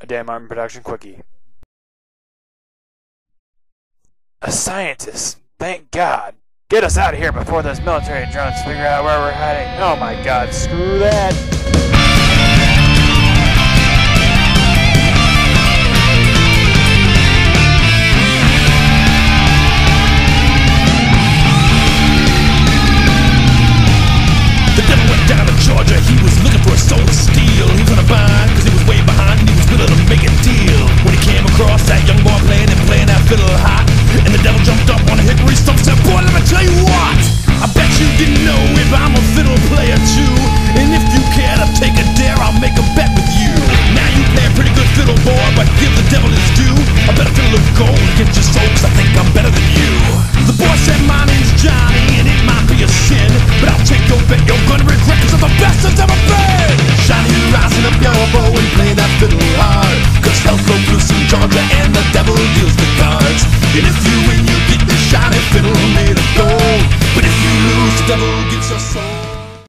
A Dan Martin production quickie. A scientist! Thank God! Get us out of here before those military drones figure out where we're hiding! Oh my God, screw that! Hard, 'cause hell flow loose in Georgia and the devil deals the cards. And if